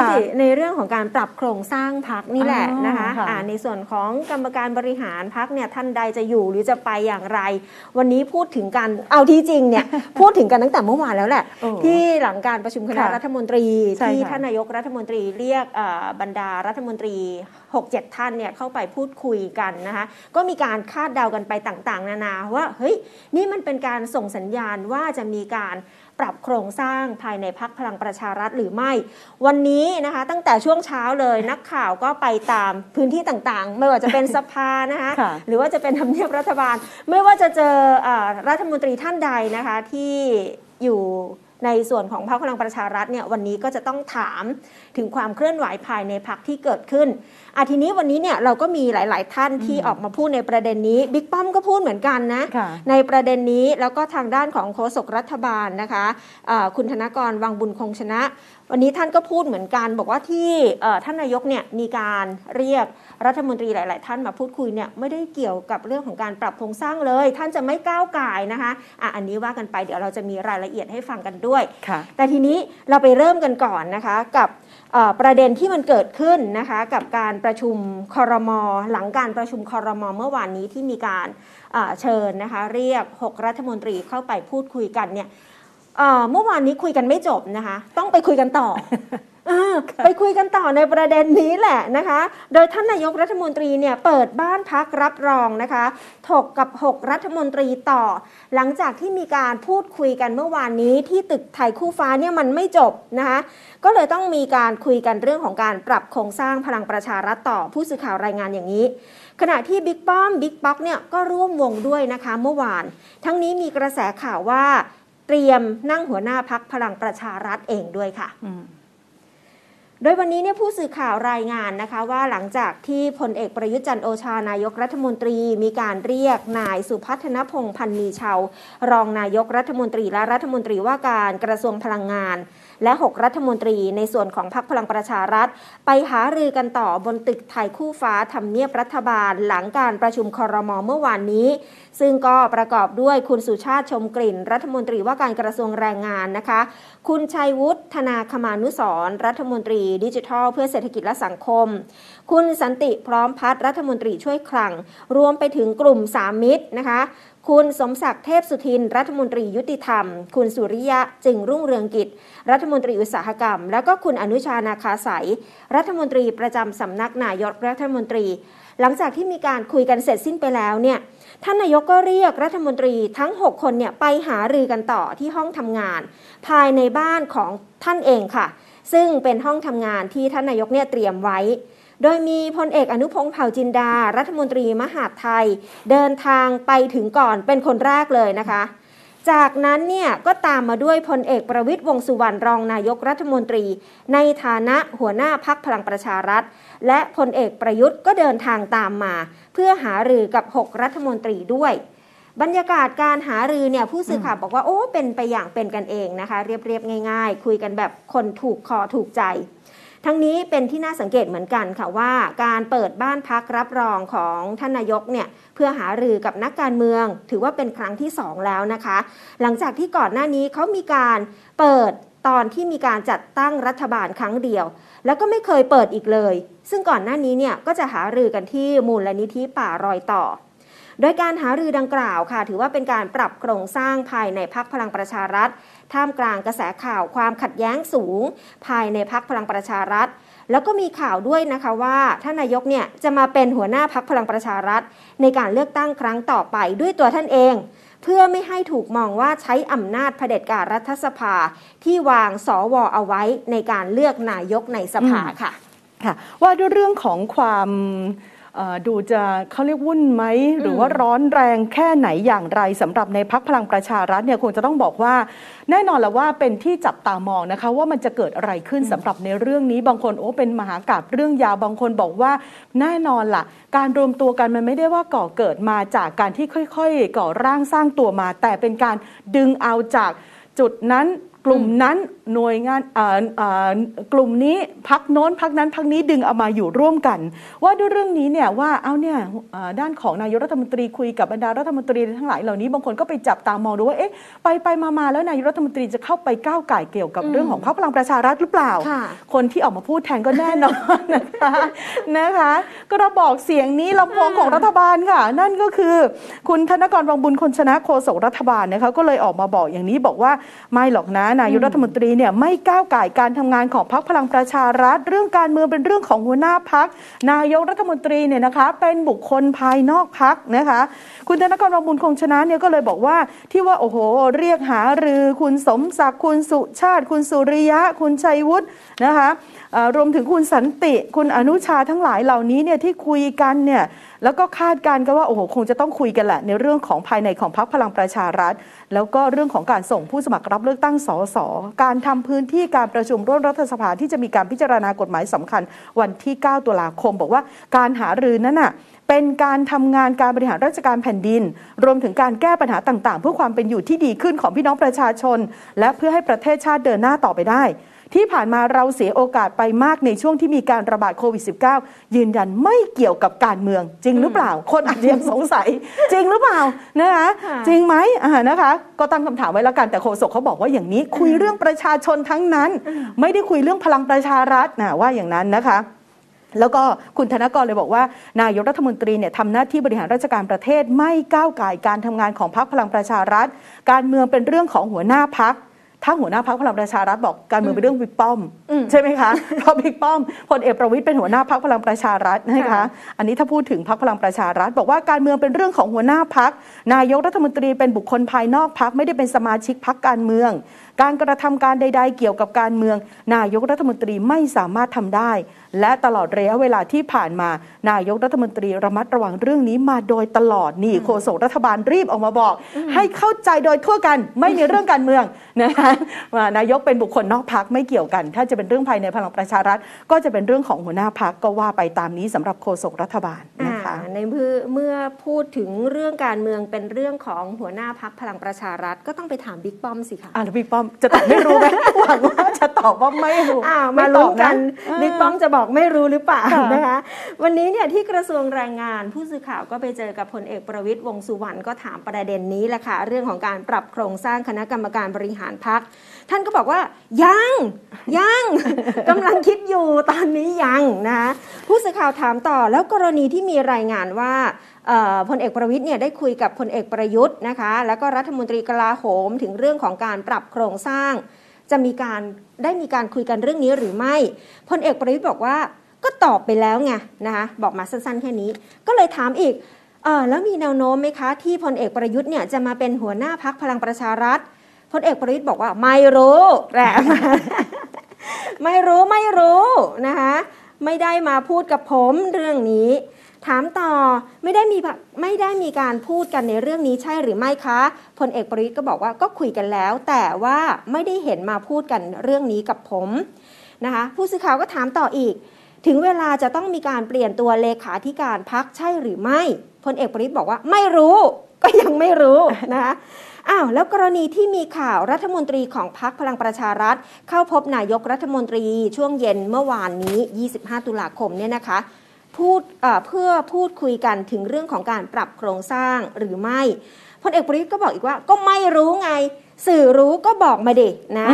ที่ในเรื่องของการปรับโครงสร้างพรรคนี่แหละนะคะในส่วนของกรรมการบริหารพรรคเนี่ยท่านใดจะอยู่หรือจะไปอย่างไรวันนี้พูดถึงกันเอาที่จริงเนี่ย พูดถึงกันตั้งแต่เมื่อวานแล้วแหละที่หลังการประชุมคณะรัฐมนตรีที่ท่านนายกรัฐมนตรีเรียกบรรดารัฐมนตรี 6-7 ท่านเนี่ยเข้าไปพูดคุยกันนะคะก็มีการคาดเดากันไปต่างๆนานาว่าเฮ้ยนี่มันเป็นการส่งสัญญาณว่าจะมีการปรับโครงสร้างภายในพรรคพลังประชารัฐหรือไม่วันนี้นะคะตั้งแต่ช่วงเช้าเลยนักข่าวก็ไปตามพื้นที่ต่างๆไม่ว่าจะเป็นสภานะคะหรือว่าจะเป็นทำเนียบรัฐบาลไม่ว่าจะเจอรัฐมนตรีท่านใดนะคะที่อยู่ในส่วนของพรรคพลังประชารัฐเนี่ยวันนี้ก็จะต้องถามถึงความเคลื่อนไหวภายในพรรคที่เกิดขึ้นทีนี้วันนี้เนี่ยเราก็มีหลายๆท่านที่ออกมาพูดในประเด็นนี้บิ๊กป้อมก็พูดเหมือนกันนะในประเด็นนี้แล้วก็ทางด้านของโฆษกรัฐบาลนะคะคุณธนกรวังบุญคงชนะวันนี้ท่านก็พูดเหมือนกันบอกว่าที่ท่านนายกเนี่ยมีการเรียกรัฐมนตรีหลายๆท่านมาพูดคุยเนี่ยไม่ได้เกี่ยวกับเรื่องของการปรับโครงสร้างเลยท่านจะไม่ก้าวก่ายนะคะอันนี้ว่ากันไปเดี๋ยวเราจะมีรายละเอียดให้ฟังกันด้วยแต่ทีนี้เราไปเริ่มกันก่อนนะคะกับประเด็นที่มันเกิดขึ้นนะคะกับการประชุมครม.หลังการประชุมครม.เมื่อวานนี้ที่มีการเชิญนะคะเรียก6รัฐมนตรีเข้าไปพูดคุยกันเนี่ยเมื่อวานนี้คุยกันไม่จบนะคะต้องไปคุยกันต่อ ไปคุยกันต่อในประเด็นนี้แหละนะคะโดยท่านนายกรัฐมนตรีเนี่ยเปิดบ้านพักรับรองนะคะถกกับ6รัฐมนตรีต่อหลังจากที่มีการพูดคุยกันเมื่อวานนี้ที่ตึกไทยคู่ฟ้าเนี่ยมันไม่จบนะคะก็เลยต้องมีการคุยกันเรื่องของการปรับโครงสร้างพลังประชารัฐต่อผู้สื่อข่าวรายงานอย่างนี้ขณะที่บิ๊กป้อมบิ๊กป๊อกเนี่ยก็ร่วมวงด้วยนะคะเมื่อวานทั้งนี้มีกระแสข่าวว่าเตรียมนั่งหัวหน้าพรรคพลังประชารัฐเองด้วยค่ะโดยวันนี้เนี่ยผู้สื่อข่าวรายงานนะคะว่าหลังจากที่พลเอกประยุทธ์จันทร์โอชานายกรัฐมนตรีมีการเรียกนายสุพัฒนพงษ์พันมีเชารองนายกรัฐมนตรีและรัฐมนตรีว่าการกระทรวงพลังงานและ6รัฐมนตรีในส่วนของพรรคพลังประชารัฐไปหารือกันต่อบนตึกไทยคู่ฟ้าทำเนียบรัฐบาลหลังการประชุมครม.เมื่อวานนี้ซึ่งก็ประกอบด้วยคุณสุชาติชมกลิ่นรัฐมนตรีว่าการกระทรวงแรงงานนะคะคุณชัยวุฒิธนาคมานุสรรัฐมนตรีดิจิทัลเพื่อเศรษฐกิจและสังคมคุณสันติพร้อมพัฒน์รัฐมนตรีช่วยคลังรวมไปถึงกลุ่มสามมิตรนะคะคุณสมศักดิ์เทพสุทินรัฐมนตรียุติธรรมคุณสุริยะจึงรุ่งเรืองกิจรัฐมนตรีอุตสาหกรรมแล้วก็คุณอนุชานาคาใสรัฐมนตรีประจำสำนักนายกรัฐมนตรีหลังจากที่มีการคุยกันเสร็จสิ้นไปแล้วเนี่ยท่านนายกก็เรียกรัฐมนตรีทั้ง6คนเนี่ยไปหารือกันต่อที่ห้องทำงานภายในบ้านของท่านเองค่ะซึ่งเป็นห้องทำงานที่ท่านนายกเนี่ยเตรียมไว้โดยมีพลเอกอนุพงษ์เผ่าจินดารัฐมนตรีมหาดไทยเดินทางไปถึงก่อนเป็นคนแรกเลยนะคะจากนั้นเนี่ยก็ตามมาด้วยพลเอกประวิตรวงษ์สุวรรณรองนายกรัฐมนตรีในฐานะหัวหน้าพรรคพลังประชารัฐและพลเอกประยุทธ์ก็เดินทางตามมาเพื่อหารือกับ6รัฐมนตรีด้วยบรรยากาศการหารือเนี่ยผู้สื่อข่าวบอกว่าโอ้เป็นไปอย่างเป็นกันเองนะคะเรียบๆง่ายๆคุยกันแบบคนถูกคอถูกใจทั้งนี้เป็นที่น่าสังเกตเหมือนกันค่ะว่าการเปิดบ้านพักรับรองของท่านนายกเนี่ยเพื่อหารือกับนักการเมืองถือว่าเป็นครั้งที่2แล้วนะคะหลังจากที่ก่อนหน้านี้เขามีการเปิดตอนที่มีการจัดตั้งรัฐบาลครั้งเดียวแล้วก็ไม่เคยเปิดอีกเลยซึ่งก่อนหน้านี้เนี่ยก็จะหารือกันที่มูลนิธิป่ารอยต่อโดยการหารือดังกล่าวค่ะถือว่าเป็นการปรับโครงสร้างภายในพรรคพลังประชารัฐท่ามกลางกระแสข่าวความขัดแย้งสูงภายในพรรคพลังประชารัฐแล้วก็มีข่าวด้วยนะคะว่าท่านนายกเนี่ยจะมาเป็นหัวหน้าพรรคพลังประชารัฐในการเลือกตั้งครั้งต่อไปด้วยตัวท่านเองเพื่อไม่ให้ถูกมองว่าใช้อำนาจเผด็จการรัฐสภาที่วางสว.เอาไว้ในการเลือกนายกในสภาค่ะว่าด้วยเรื่องของความดูจะเขาเรียกวุ่นไหมหรือว่าร้อนแรงแค่ไหนอย่างไรสำหรับในพรรคพลังประชารัฐเนี่ยคงจะต้องบอกว่าแน่นอนแล้วว่าเป็นที่จับตามองนะคะว่ามันจะเกิดอะไรขึ้นสำหรับในเรื่องนี้บางคนโอ้เป็นมหากาพย์เรื่องยาวบางคนบอกว่าแน่นอนล่ะการรวมตัวกันมันไม่ได้ว่าก่อเกิดมาจากการที่ค่อยๆก่อร่างสร้างตัวมาแต่เป็นการดึงเอาจากจุดนั้นก กลุ่มนั้นหน่วยงานกลุ่มนี้พักโน้นพักนั้นพักนี้ดึงเอามาอยู่ร่วมกันว่าด้วยเรื่องนี้เนี่ยว่าเอาเนี่ยด้านของนายกรัฐมนตรีคุยกับบรรดารัฐมนตรีทั้งหลายเหล่านี้บางคนก็ไปจับตามองดูว่าเอ๊ะไปมาแล้วนายกรัฐมนตรีจะเข้าไปก้าวไก่เกี่ยวกับเรื่องของพรรคพลังประชารัฐหรือเปล่าคนที่ออกมาพูดแทนก็แน่นอนนะคะก็เราบอกเสียงนี้ลำโพงของรัฐบาลค่ะนั่นก็คือคุณธนกรวังบุญคนชนะโฆษกรัฐบาลนะคะก็เลยออกมาบอกอย่างนี้บอกว่าไม่หรอกนะนายกรัฐมนตรีเนี่ยไม่ก้าวก่ายการทำงานของพรรคพลังประชารัฐเรื่องการเมืองเป็นเรื่องของหัวหน้าพรรคนายกรัฐมนตรีเนี่ยนะคะเป็นบุคคลภายนอกพรรคนะคะคุณธนกรวังบุญคงชนะเนี่ยก็เลยบอกว่าที่ว่าโอ้โหเรียกหารือคุณสมศักดิ์คุณสุชาติคุณสุริยะคุณชัยวุฒินะคะรวมถึงคุณสันติคุณอนุชาทั้งหลายเหล่านี้เนี่ยที่คุยกันเนี่ยแล้วก็คาดการณ์กันว่าโอ้โหคงจะต้องคุยกันแหละในเรื่องของภายในของพรรคพลังประชารัฐแล้วก็เรื่องของการส่งผู้สมัครรับเลือกตั้งสสการทำพื้นที่การประชุมร่วมรัฐสภาที่จะมีการพิจารณากฎหมายสำคัญวันที่9ตุลาคมบอกว่าการหารือนั้นน่ะเป็นการทำงานการบริหารราชการแผ่นดินรวมถึงการแก้ปัญหาต่างๆเพื่อความเป็นอยู่ที่ดีขึ้นของพี่น้องประชาชนและเพื่อให้ประเทศชาติเดินหน้าต่อไปได้ที่ผ่านมาเราเสียโอกาสไปมากในช่วงที่มีการระบาดโควิด -19 ยืนยันไม่เกี่ยวกับการเมืองจริงหรือเปล่าคนอาจจะยังสงสัยจริงหรือเปล่านะคะจริงไหมนะคะก็ตั้งคำถามไว้แล้วกันแต่โฆษกเขาบอกว่าอย่างนี้คุยเรื่องประชาชนทั้งนั้นไม่ได้คุยเรื่องพลังประชารัฐนะว่าอย่างนั้นนะคะแล้วก็คุณธนกรเลยบอกว่านายกรัฐมนตรีเนี่ยทำหน้าที่บริหารราชการประเทศไม่ก้าวก่ายการทำงานของพรรคพลังประชารัฐการเมืองเป็นเรื่องของหัวหน้าพรรคถ้าหัวหน้าพรรคพลังประชารัฐบอกการเมืองเป็นเรื่องบิ๊กป้อมใช่ไหมคะเพราะบิ๊กป้อมพลเอกประวิตรเป็นหัวหน้าพรรคพลังประชารัฐนะคะอันนี้ถ้าพูดถึงพรรคพลังประชารัฐบอกว่าการเมืองเป็นเรื่องของหัวหน้าพรรคนายกรัฐมนตรีเป็นบุคคลภายนอกพรรคไม่ได้เป็นสมาชิกพรรคการเมืองการกระทำการใดๆเกี่ยวกับการเมืองนายกรัฐมนตรีไม่สามารถทำได้และตลอดระยะเวลาที่ผ่านมานายกรัฐมนตรีระมัดระวังเรื่องนี้มาโดยตลอดนี่โฆษกรัฐบาลรีบออกมาบอกให้เข้าใจโดยทั่วกันไม่มีเรื่องการเมืองนะคะนายกเป็นบุคคลนอกพรรคไม่เกี่ยวกันถ้าจะเป็นเรื่องภายในพลังประชารัฐก็จะเป็นเรื่องของหัวหน้าพรรคก็ว่าไปตามนี้สำหรับโฆษกรัฐบาลนะคะในเมื่อพูดถึงเรื่องการเมืองเป็นเรื่องของหัวหน้าพรรคพลังประชารัฐก็ต้องไปถามบิ๊กป้อมสิคะแล้วบิ๊กป้อมจะตอบไม่รู้ไหมหวังว่าจะตอบว่าไม่รู้มาลุ้นกันบิ๊กป้อมจะบอกไม่รู้หรือเปล่านะคะวันนี้เนี่ยที่กระทรวงแรงงานผู้สื่อข่าวก็ไปเจอกับพลเอกประวิตรวงษ์สุวรรณก็ถามประเด็นนี้แหละค่ะเรื่องของการปรับโครงสร้างคณะกรรมการบริหารพรรคท่านก็บอกว่ายัง กำลังคิดอยู่ตอนนี้ยังนะผู้สื่อข่าวถามต่อแล้วกรณีที่มีรายงานว่าพลเอกประวิตรเนี่ยได้คุยกับพลเอกประยุทธ์นะคะแล้วก็รัฐมนตรีกลาโหมถึงเรื่องของการปรับโครงสร้างจะมีการคุยกันเรื่องนี้หรือไม่พลเอกประวิตรบอกว่าก็ตอบไปแล้วไงนะคะบอกมาสั้นๆแค่นี้ก็เลยถามอีกแล้วมีแนวโน้มไหมคะที่พลเอกประยุทธ์เนี่ยจะมาเป็นหัวหน้าพรรคพลังประชารัฐพลเอกประวิตรบอกว่าไม่รู้แหละ ไม่รู้นะคะไม่ได้มาพูดกับผมเรื่องนี้ถามต่อไม่ได้มีการพูดกันในเรื่องนี้ใช่หรือไม่คะพลเอกประวิตรก็บอกว่าก็คุยกันแล้วแต่ว่าไม่ได้เห็นมาพูดกันเรื่องนี้กับผมนะคะผู้สื่อข่าวก็ถามต่ออีกถึงเวลาจะต้องมีการเปลี่ยนตัวเลขาธิการพรรคใช่หรือไม่พลเอกประวิตรบอกว่าไม่รู้ก็ยังไม่รู้นะคะอ้าวแล้วกรณีที่มีข่าวรัฐมนตรีของพรรคพลังประชารัฐเข้าพบนายกรัฐมนตรีช่วงเย็นเมื่อวานนี้25ตุลาคมเนี่ยนะคะเพื่อพูดคุยกันถึงเรื่องของการปรับโครงสร้างหรือไม่พลเอกประวิตรก็บอกอีกว่าก็ไม่รู้ไงสื่อรู้ก็บอกมาดินะ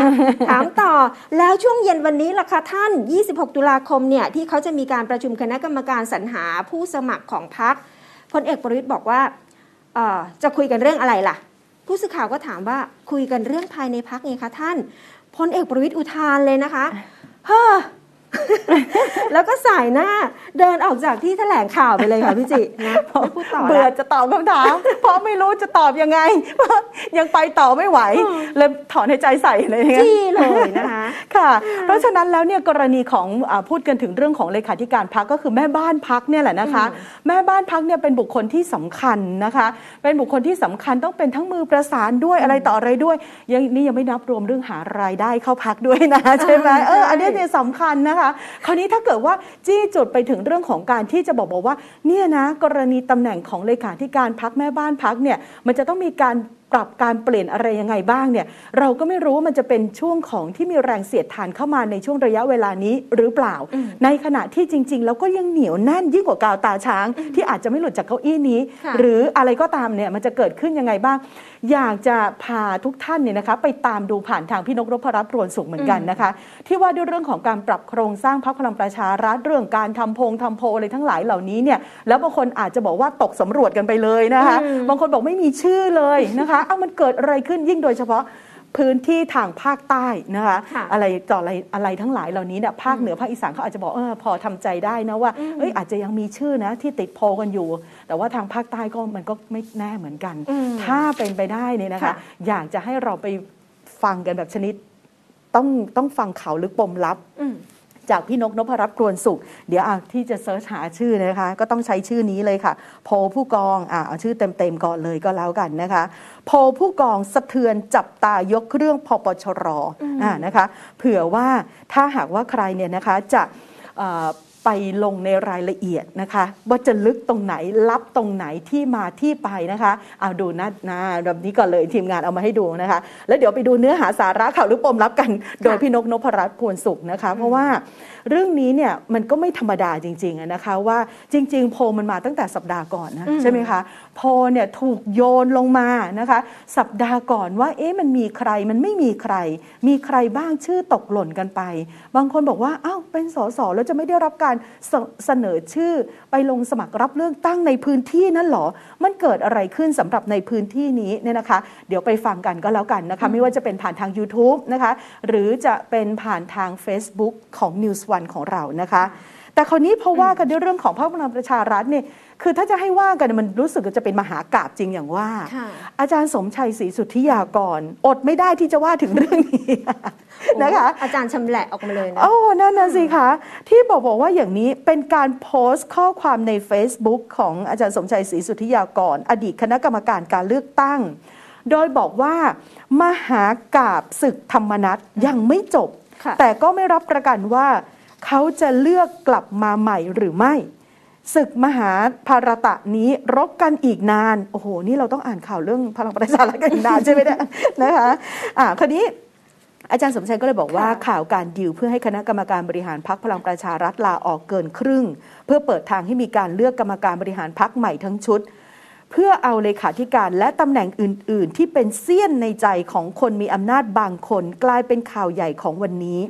ถามต่อแล้วช่วงเย็นวันนี้ล่ะคะท่าน26ตุลาคมเนี่ยที่เขาจะมีการประชุมคณะกรรมการสรรหาผู้สมัครของพรรคพลเอกประวิตรบอกว่าจะคุยกันเรื่องอะไรล่ะผู้สื่อข่าวก็ถามว่าคุยกันเรื่องภายในพรรคไงคะท่านพลเอกประวิตรอุทานเลยนะคะเฮ้อ แล้วก็สายหน้าเดินออกจากที่แถลงข่าวไปเลยค่ะพี่จินะพอพูดต่อเบื่อจะตอบคำถามเพราะไม่รู้จะตอบยังไงยังไปต่อไม่ไหวเลยถอนหายใจใส่เลยจี้เลยนะคะค่ะเพราะฉะนั้นแล้วเนี่ยกรณีของพูดกันถึงเรื่องของเลขาธิการพรรคก็คือแม่บ้านพรรคเนี่ยแหละนะคะแม่บ้านพรรคเนี่ยเป็นบุคคลที่สำคัญนะคะเป็นบุคคลที่สำคัญต้องเป็นทั้งมือประสานด้วยอะไรต่ออะไรด้วยยังนี่ยังไม่นับรวมเรื่องหารายได้เข้าพรรคด้วยนะใช่ไหมอันนี้เนี่ยสำคัญนะคะคราวนี้ถ้าเกิดว่าจี้จุดไปถึงเรื่องของการที่จะบอกว่าเนี่ยนะกรณีตำแหน่งของเลขาธิการพรรคแม่บ้านพรรคเนี่ยมันจะต้องมีการ ปรับการเปลี่ยนอะไรยังไงบ้างเนี่ยเราก็ไม่รู้ว่ามันจะเป็นช่วงของที่มีแรงเสียดทานเข้ามาในช่วงระยะเวลานี้หรือเปล่าในขณะที่จริงๆแล้วก็ยังเหนียวแน่นยิ่งกว่ากาวตาช้างที่อาจจะไม่หลุดจากเก้าอี้นี้หรืออะไรก็ตามเนี่ยมันจะเกิดขึ้นยังไงบ้างอยากจะพาทุกท่านเนี่ยนะคะไปตามดูผ่านทางพี่นกนพรัตน์ รวนสุขเหมือนกันนะคะที่ว่าด้วยเรื่องของการปรับโครงสร้างพรรคพลังประชารัฐเรื่องการทำโพลอะไรทั้งหลายเหล่านี้เนี่ยแล้วบางคนอาจจะบอกว่าตกสำรวจกันไปเลยนะคะบางคนบอกไม่มีชื่อเลยนะคะเอามันเกิดอะไรขึ้นยิ่งโดยเฉพาะพื้นที่ทางภาคใต้นะคะอะไรต่ออะไรทั้งหลายเหล่านี้เนี่ยภาคเหนือภาคอีสานเขาอาจจะบอกพอทำใจได้นะว่าอาจจะยังมีชื่อนะที่ติดโพลกันอยู่แต่ว่าทางภาคใต้ก็มันก็ไม่แน่เหมือนกันถ้าเป็นไปได้เนี่ยนะคะอยากจะให้เราไปฟังกันแบบชนิดต้องฟังข่าวลึกปมลับจากพี่นกนพรัตน์ รวนสุขเดี๋ยวที่จะเสิร์ชหาชื่อนะคะก็ต้องใช้ชื่อนี้เลยค่ะโพลผู้กองเอาชื่อเต็มๆก่อนเลยก็แล้วกันนะคะโพลผู้กองสะเทือนจับตายกเรื่องพปชรนะคะเผื่อว่าถ้าหากว่าใครเนี่ยนะคะจะไปลงในรายละเอียดนะคะว่าจะลึกตรงไหนลับตรงไหนที่มาที่ไปนะคะเอาดูนะแบบนี้ก่อนเลยทีมงานเอามาให้ดูนะคะแล้วเดี๋ยวไปดูเนื้อหาสาระข่าวหรือปมลับกันโดยพี่นกนพรัตน์ รวนสุขนะคะเพราะว่าเรื่องนี้เนี่ยมันก็ไม่ธรรมดาจริงๆนะคะว่าจริงๆโพลมันมาตั้งแต่สัปดาห์ก่อนนะใช่ไหมคะโพลเนี่ยถูกโยนลงมานะคะสัปดาห์ก่อนว่ามันมีใครมันไม่มีใครมีใครบ้างชื่อตกหล่นกันไปบางคนบอกว่าอ้าวเป็นส.ส.แล้วจะไม่ได้รับการเสนอชื่อไปลงสมัครรับเลือกตั้งในพื้นที่นั้นหรอมันเกิดอะไรขึ้นสำหรับในพื้นที่นี้เนี่ยนะคะเดี๋ยวไปฟังกันก็แล้วกันนะคะไม่ว่าจะเป็นผ่านทาง YouTube นะคะหรือจะเป็นผ่านทาง Facebook ของ News1 ของเรานะคะแต่คราวนี้พอว่ากันในเรื่องของพรรคพลังประชารัฐเนี่ยคือถ้าจะให้ว่ากันมันรู้สึกจะเป็นมหากาพย์จริงอย่างว่าอาจารย์สมชัยศรีสุทธิยากรอดไม่ได้ที่จะว่าถึงเรื่องนี้นะคะอาจารย์ชำแหละออกมาเลยนะนั่นน่ะสิคะที่บอกว่าอย่างนี้เป็นการโพสต์ข้อความใน Facebook ของอาจารย์สมชัยศรีสุทธิยากรอดีตคณะกรรมการการเลือกตั้งโดยบอกว่ามหากาพย์ศึกธรรมนัสยังไม่จบแต่ก็ไม่รับประกันว่าเขาจะเลือกกลับมาใหม่หรือไม่ศึกมหาภารตะนี้รบกันอีกนานโอ้โหนี่เราต้องอ่านข่าวเรื่องพลังประชารัฐกันอีกนานใช่ไหมเนี่ยนะคะคราวนี้อาจารย์สมชัยก็เลยบอกว่าข่าวการดิวเพื่อให้คณะกรรมการบริหารพรรคพลังประชารัฐลาออกเกินครึ่งเพื่อเปิดทางให้มีการเลือกกรรมการบริหารพรรคใหม่ทั้งชุดเพื่อเอาเลขาธิการและตำแหน่งอื่นๆที่เป็นเสี้ยนในใจของคนมีอำนาจบางคนกลายเป็นข่าวใหญ่ของวันนี้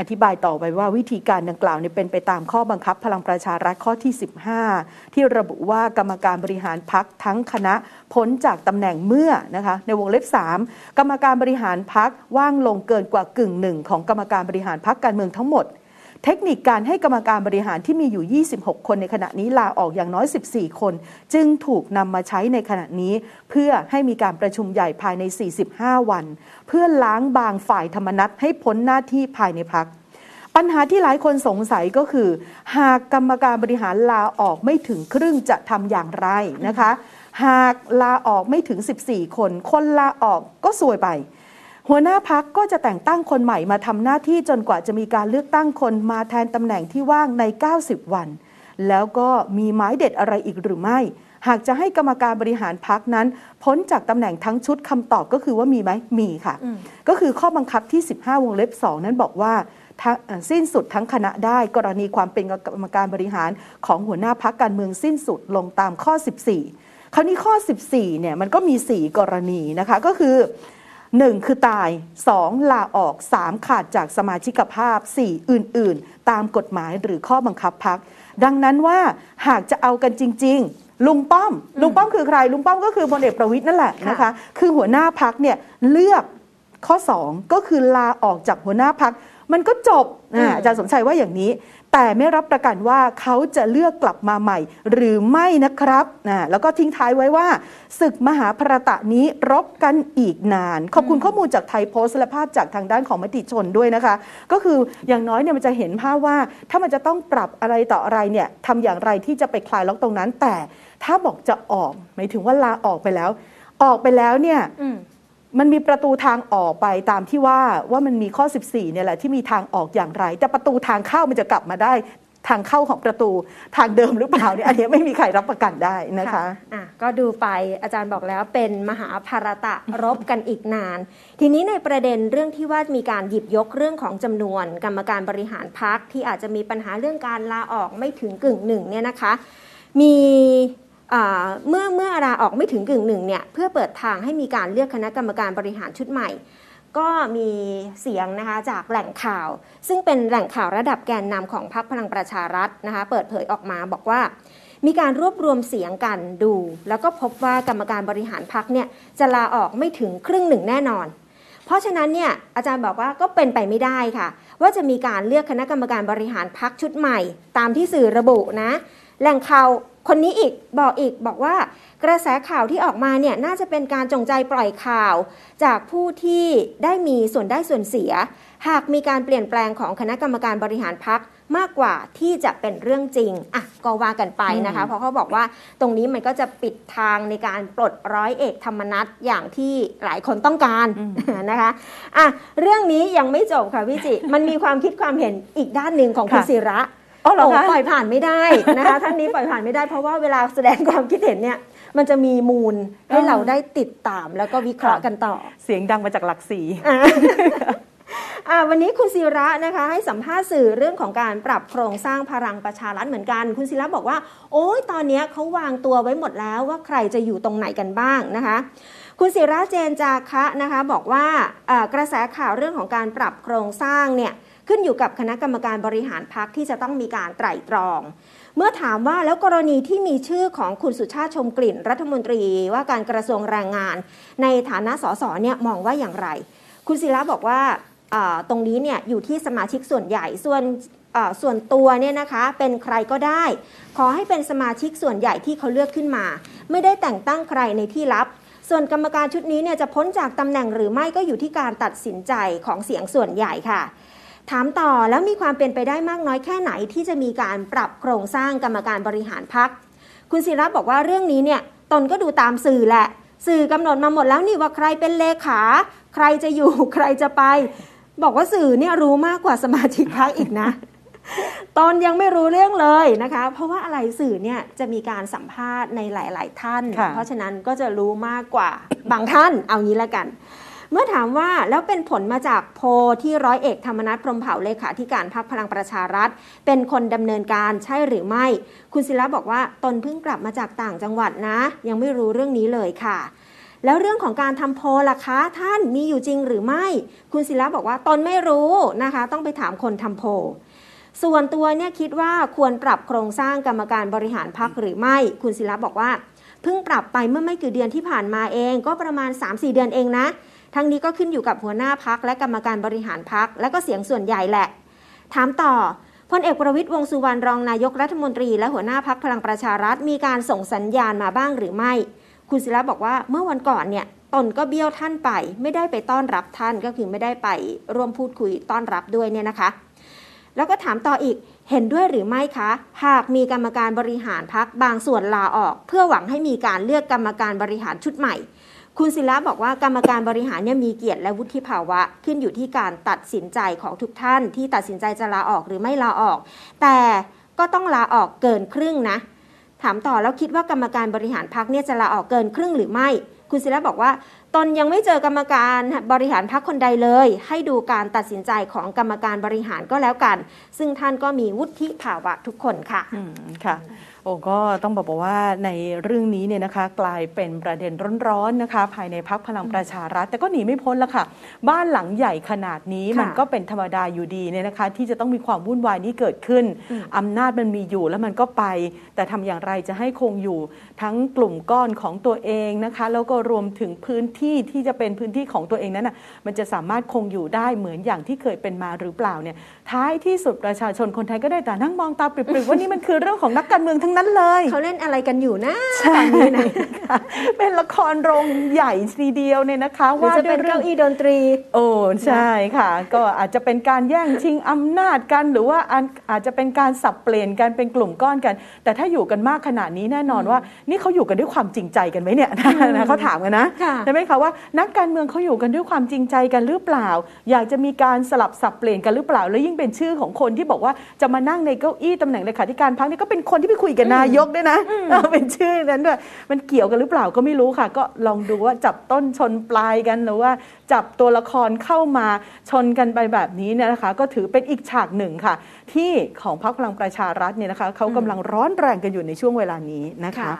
อธิบายต่อไปว่าวิธีการดังกล่าวเนี่ยเป็นไปตามข้อบังคับพลังประชารัฐข้อที่15ที่ระบุว่ากรรมการบริหารพรรคทั้งคณะพ้นจากตำแหน่งเมื่อนะคะในวงเล็บ3กรรมการบริหารพรรคว่างลงเกินกว่ากึ่งหนึ่งของกรรมการบริหารพรรคการเมืองทั้งหมดเทคนิคการให้กรรมการบริหารที่มีอยู่26คนในขณะนี้ลาออกอย่างน้อย14คนจึงถูกนำมาใช้ในขณะนี้เพื่อให้มีการประชุมใหญ่ภายใน45วันเพื่อล้างบางฝ่ายธรรมนัสให้พ้นหน้าที่ภายในพรรคปัญหาที่หลายคนสงสัยก็คือหากกรรมการบริหารลาออกไม่ถึงครึ่งจะทำอย่างไรนะคะหากลาออกไม่ถึง14คนคนลาออกก็ซวยไปหัวหน้าพรรคก็จะแต่งตั้งคนใหม่มาทำหน้าที่จนกว่าจะมีการเลือกตั้งคนมาแทนตำแหน่งที่ว่างใน90วันแล้วก็มีไม้เด็ดอะไรอีกหรือไม่หากจะให้กรรมการบริหารพรรคนั้นพ้นจากตำแหน่งทั้งชุดคำตอบก็คือว่ามีไหมมีค่ะก็คือข้อบังคับที่15วงเล็บ2นั้นบอกว่าสิ้นสุดทั้งคณะได้กรณีความเป็นกรรมการบริหารของหัวหน้าพรรคการเมืองสิ้นสุดลงตามข้อ14คราวนี้ข้อ14เนี่ยมันก็มี4กรณีนะคะก็คือ1คือตาย2ลาออก3ขาดจากสมาชิกภาพ4อื่นๆตามกฎหมายหรือข้อบังคับพรรคดังนั้นว่าหากจะเอากันจริงๆลุงป้อมคือใครลุงป้อมก็คือพลเอกประวิตรนั่นแหละนะคะคือหัวหน้าพรรคเนี่ยเลือกข้อ2ก็คือลาออกจากหัวหน้าพรรคมันก็จบอาจารย์สมชัยว่าอย่างนี้แต่ไม่รับประกันว่าเขาจะเลือกกลับมาใหม่หรือไม่นะครับแล้วก็ทิ้งท้ายไว้ว่าศึกมหาภารตะนี้รบกันอีกนานขอบคุณข้อมูลจากไทยโพสต์และภาพจากทางด้านของมติชนด้วยนะคะก็คืออย่างน้อยเนี่ยมันจะเห็นภาพว่าถ้ามันจะต้องปรับอะไรต่ออะไรเนี่ยทำอย่างไรที่จะไปคลายล็อกตรงนั้นแต่ถ้าบอกจะออกหมายถึงว่าลาออกไปแล้วเนี่ยมันมีประตูทางออกไปตามที่ว่ามันมีข้อ14เนี่ยแหละที่มีทางออกอย่างไรแต่ประตูทางเข้ามันจะกลับมาได้ ทางเข้าของประตูทางเดิมหรือเปล่าเนี่ยอันนี้ไม่มีใครรับประกันได้นะคะก็ดูไปอาจารย์บอกแล้วเป็นมหาภารตะรบกันอีกนานทีนี้ในประเด็นเรื่องที่ว่ามีการหยิบยกเรื่องของจำนวนกรรมการบริหารพรรคที่อาจจะมีปัญหาเรื่องการลาออกไม่ถึงกึ่งหนึ่งเนี่ยนะคะมีเมื่อลาออกไม่ถึงกึ่งหนึ่งเนี่ยเพื่อเปิดทางให้มีการเลือกคณะกรรมการบริหารชุดใหม่ก็มีเสียงนะคะจากแหล่งข่าวซึ่งเป็นแหล่งข่าวระดับแกนนำของพรรคพลังประชารัฐนะคะเปิดเผยออกมาบอกว่ามีการรวบรวมเสียงกันดูแล้วก็พบว่ากรรมการบริหารพรรคเนี่ยจะลาออกไม่ถึงครึ่งหนึ่งแน่นอนเพราะฉะนั้นเนี่ยอาจารย์บอกว่าก็เป็นไปไม่ได้ค่ะว่าจะมีการเลือกคณะกรรมการบริหารพรรคชุดใหม่ตามที่สื่อระบุนะแหล่งข่าวคนนี้อีกบอกว่ากระแสข่าวที่ออกมาเนี่ยน่าจะเป็นการจงใจปล่อยข่าวจากผู้ที่ได้มีส่วนได้ส่วนเสียหากมีการเปลี่ยนแปลงของคณะกรรมการบริหารพรรคมากกว่าที่จะเป็นเรื่องจริงอ่ะก็ว่ากันไปนะคะเพราะเขาบอกว่าตรงนี้มันก็จะปิดทางในการปลดร้อยเอกธรรมนัสอย่างที่หลายคนต้องการนะคะอ่ะเรื่องนี้ยังไม่จบค่ะพี่จิมันมีความคิดความเห็นอีกด้านหนึ่งของคุณศิระปล่อยผ่านไม่ได้นะคะท่านนี้ปล่อยผ่านไม่ได้เพราะว่าเวลาแสดงความคิดเห็นเนี่ยมันจะมีมูลให้เราได้ติดตามแล้วก็วิเคราะห์กันต่อเสียงดังมาจากหลักสี่ วันนี้คุณศิระนะคะให้สัมภาษณ์สื่อเรื่องของการปรับโครงสร้างพลังประชารัฐเหมือนกันคุณศิระบอกว่าโอ้ยตอนนี้เขาวางตัวไว้หมดแล้วว่าใครจะอยู่ตรงไหนกันบ้างนะคะคุณศิระเจนจาคะนะคะบอกว่ากระแสข่าวเรื่องของการปรับโครงสร้างเนี่ยขึ้นอยู่กับคณะกรรมการบริหารพรรคที่จะต้องมีการไตร่ตรองเมื่อถามว่าแล้วกรณีที่มีชื่อของคุณสุชาติชมกลิ่นรัฐมนตรีว่าการกระทรวงแรงงานในฐานะส.ส.เนี่ยมองว่าอย่างไรคุณศิระบอกว่าตรงนี้เนี่ยอยู่ที่สมาชิกส่วนใหญ่ส่วนตัวเนี่ยนะคะเป็นใครก็ได้ขอให้เป็นสมาชิกส่วนใหญ่ที่เขาเลือกขึ้นมาไม่ได้แต่งตั้งใครในที่ลับส่วนกรรมการชุดนี้เนี่ยจะพ้นจากตำแหน่งหรือไม่ก็อยู่ที่การตัดสินใจของเสียงส่วนใหญ่ค่ะถามต่อแล้วมีความเป็นไปได้มากน้อยแค่ไหนที่จะมีการปรับโครงสร้างกรรมการบริหารพรรคคุณศิระบอกว่าเรื่องนี้เนี่ยตนก็ดูตามสื่อแหละสื่อกำหนดมาหมดแล้วนี่ว่าใครเป็นเลขาใครจะอยู่ใครจะไปบอกว่าสื่อเนี่ยรู้มากกว่าสมาชิกพรรคอีกนะ ตอนยังไม่รู้เรื่องเลยนะคะเพราะว่าอะไรสื่อเนี่ยจะมีการสัมภาษณ์ในหลายๆท่าน เพราะฉะนั้นก็จะรู้มากกว่า บางท่านเอางี้ละกันเมื่อถามว่าแล้วเป็นผลมาจากโพลที่ร้อยเอกธรรมนัสพรหมเผ่าเลขาธิการพรรคพลังประชารัฐเป็นคนดำเนินการใช่หรือไม่คุณศิระบอกว่าตนเพิ่งกลับมาจากต่างจังหวัดนะยังไม่รู้เรื่องนี้เลยค่ะแล้วเรื่องของการทำโพลล่ะคะท่านมีอยู่จริงหรือไม่คุณศิระบอกว่าตนไม่รู้นะคะต้องไปถามคนทำโพลส่วนตัวเนี่ยคิดว่าควรปรับโครงสร้างกรรมการบริหารพรรคหรือไม่คุณศิระบอกว่าเพิ่งปรับไปเมื่อไม่กี่เดือนที่ผ่านมาเองก็ประมาณ 3-4 เดือนเองนะทั้งนี้ก็ขึ้นอยู่กับหัวหน้าพรรคและกรรมการบริหารพรรคและก็เสียงส่วนใหญ่แหละถามต่อพลเอกประวิตรวงษ์สุวรรณรองนายกรัฐมนตรีและหัวหน้าพรรคพลังประชารัฐมีการส่งสัญญาณมาบ้างหรือไม่คุณศิระบอกว่าเมื่อวันก่อนเนี่ยตนก็เบี้ยวท่านไปไม่ได้ไปต้อนรับท่านก็คือไม่ได้ไปร่วมพูดคุยต้อนรับด้วยเนี่ยนะคะแล้วก็ถามต่ออีกเห็นด้วยหรือไม่คะหากมีกรรมการบริหารพรรคบางส่วนลาออกเพื่อหวังให้มีการเลือกกรรมการบริหารชุดใหม่คุณศิระบอกว่ากรรมการบริหารเนี่ยมีเกียรติและวุฒิภาวะขึ้นอยู่ที่การตัดสินใจของทุกท่านที่ตัดสินใจจะลาออกหรือไม่ลาออกแต่ก็ต้องลาออกเกินครึ่งนะถามต่อแล้วคิดว่ากรรมการบริหารพรรคเนี่ยจะลาออกเกินครึ่งหรือไม่คุณศิระบอกว่าตนยังไม่เจอกรรมการบริหารพรรคคนใดเลยให้ดูการตัดสินใจของกรรมการบริหารก็แล้วกันซึ่งท่านก็มีวุฒิภาวะทุกคนค่ะค่ะก็ต้องบอกว่าในเรื่องนี้เนี่ยนะคะกลายเป็นประเด็นร้อนๆนะคะภายในพรรคพลังประชารัฐแต่ก็หนีไม่พ้นละค่ะบ้านหลังใหญ่ขนาดนี้มันก็เป็นธรรมดาอยู่ดีเนี่ยนะคะที่จะต้องมีความวุ่นวายนี้เกิดขึ้นอำนาจมันมีอยู่แล้วมันก็ไปแต่ทำอย่างไรจะให้คงอยู่ทั้งกลุ่มก้อนของตัวเองนะคะแล้วก็รวมถึงพื้นที่ที่จะเป็นพื้นที่ของตัวเองนั้นน่ะมันจะสามารถคงอยู่ได้เหมือนอย่างที่เคยเป็นมาหรือเปล่าเนี่ยท้ายที่สุดประชาชนคนไทยก็ได้แต่นั่งมองตาปริบๆว่านี่มันคือเรื่องของนักการเมืองทั้งนั้นเลยเขาเล่นอะไรกันอยู่นะตอนนี้นะเป็นละครโรงใหญ่ทีเดียวเนี่ยนะคะว่าจะเป็นเก้าอี้ดนตรีโอ้ใช่ค่ะก็อาจจะเป็นการแย่งชิงอำนาจกันหรือว่าอาจจะเป็นการสับเปลี่ยนกันเป็นกลุ่มก้อนกันแต่ถ้าอยู่กันมากขนาดนี้แน่นอนว่านี่เขาอยู่กันด้วยความจริงใจกันไหมเนี่ยนะเขาถามกันนะใช่ไหม คะว่านักการเมืองเขาอยู่กันด้วยความจริงใจกันหรือเปล่าอยากจะมีการสลับสับเปลี่ยนกันหรือเปล่าแล้วยิ่งเป็นชื่อของคนที่บอกว่าจะมานั่งในเก้าอี้ตำแหน่งเลขาธิการพรรคนี่ก็เป็นคนที่ไปคุยกับนายกด้วยนะเป็นชื่อนั้นด้วยมันเกี่ยวกันหรือเปล่าก็ไม่รู้ค่ะก็ลองดูว่าจับต้นชนปลายกันหรือว่าจับตัวละครเข้ามาชนกันไปแบบนี้เนี่ยนะคะก็ถือเป็นอีกฉากหนึ่งค่ะที่ของพรรคพลังประชารัฐเนี่ยนะคะเขากำลังร้อนแรงกันอยู่ในช่วงเวลานี้นะคะ